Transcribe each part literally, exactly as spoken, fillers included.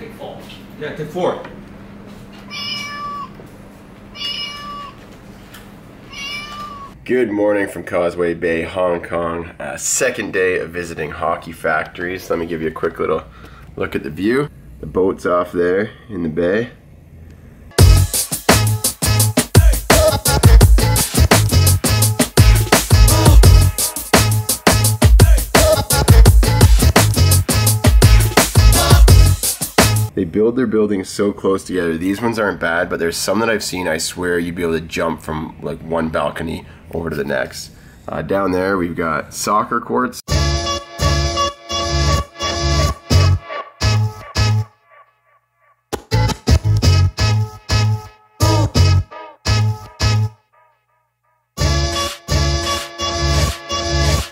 Take four. Yeah, take four. Good morning from Causeway Bay, Hong Kong. Uh, second day of visiting hockey factories. Let me give you a quick little look at the view. The boat's off there in the bay. They build their buildings so close together. These ones aren't bad, but there's some that I've seen, I swear you'd be able to jump from like one balcony over to the next. Uh, down there we've got soccer courts.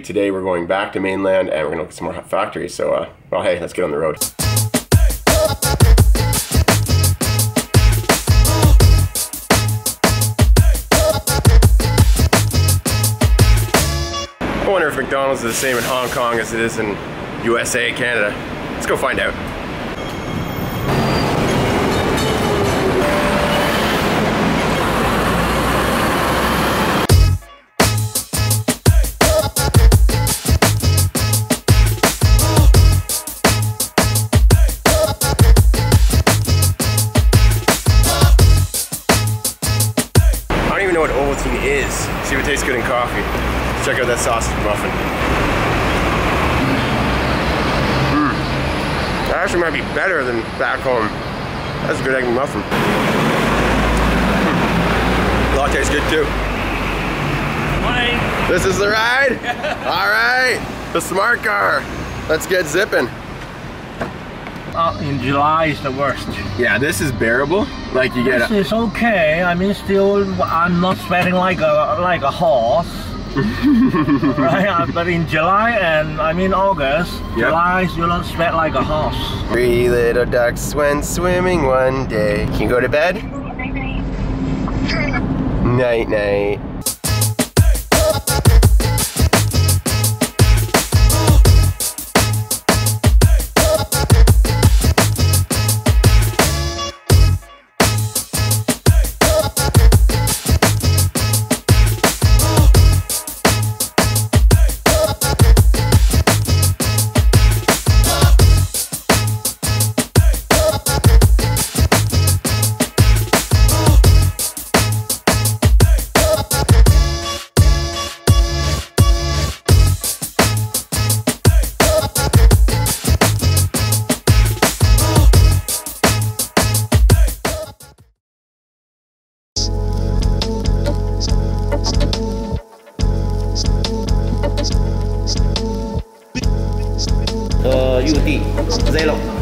Today we're going back to mainland and we're gonna look at some more factories, so uh, well hey, let's get on the road. I wonder if McDonald's is the same in Hong Kong as it is in U S A, Canada. Let's go find out. I don't even know what Ovaltine is. See if it tastes good in coffee. Check out that sausage muffin. Mm. That actually might be better than back home. That's a good egg and muffin. Mm. Latte's good too. Morning. This is the ride? All right, the smart car. Let's get zipping. Uh, in July is the worst. Yeah, this is bearable. Like you get. This is okay. I mean, still, I'm not sweating like a like a horse. Right, but in July and I mean August, yep. July you don't sweat like a horse. Three little ducks went swimming one day. Can you go to bed? Night night.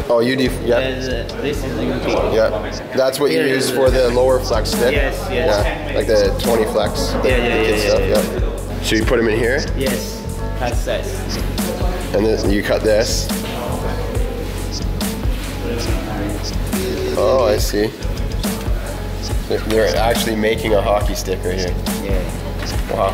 Oh, U D, yeah. And, uh, this is the U D. Yeah, that's what you yeah, use for the lower flex stick. Yes, yes. Yeah, like the twenty flex. The yeah, yeah, yeah, stuff, yeah, yeah. So you put them in here? Yes, that's this. And then you cut this. Oh, I see. They're actually making a hockey stick right here. Yeah. Wow.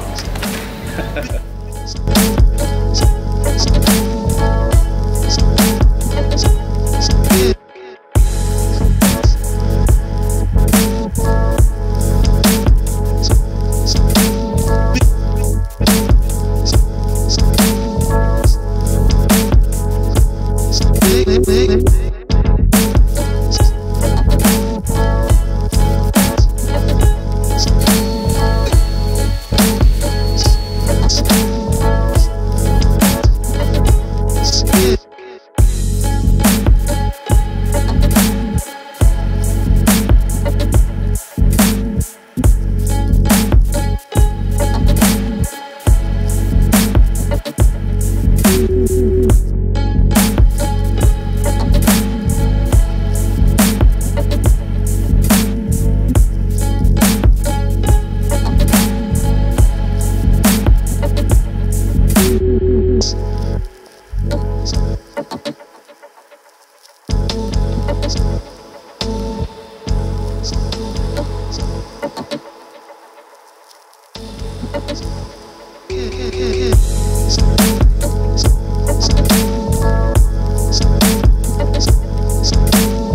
We'll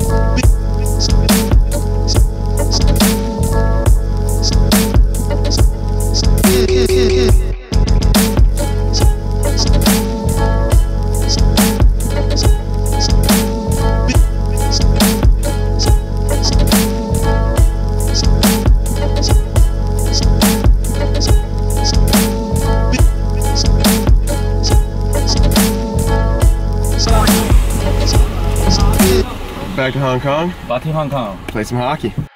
back to Hong Kong. Back to Hong Kong. Play some hockey.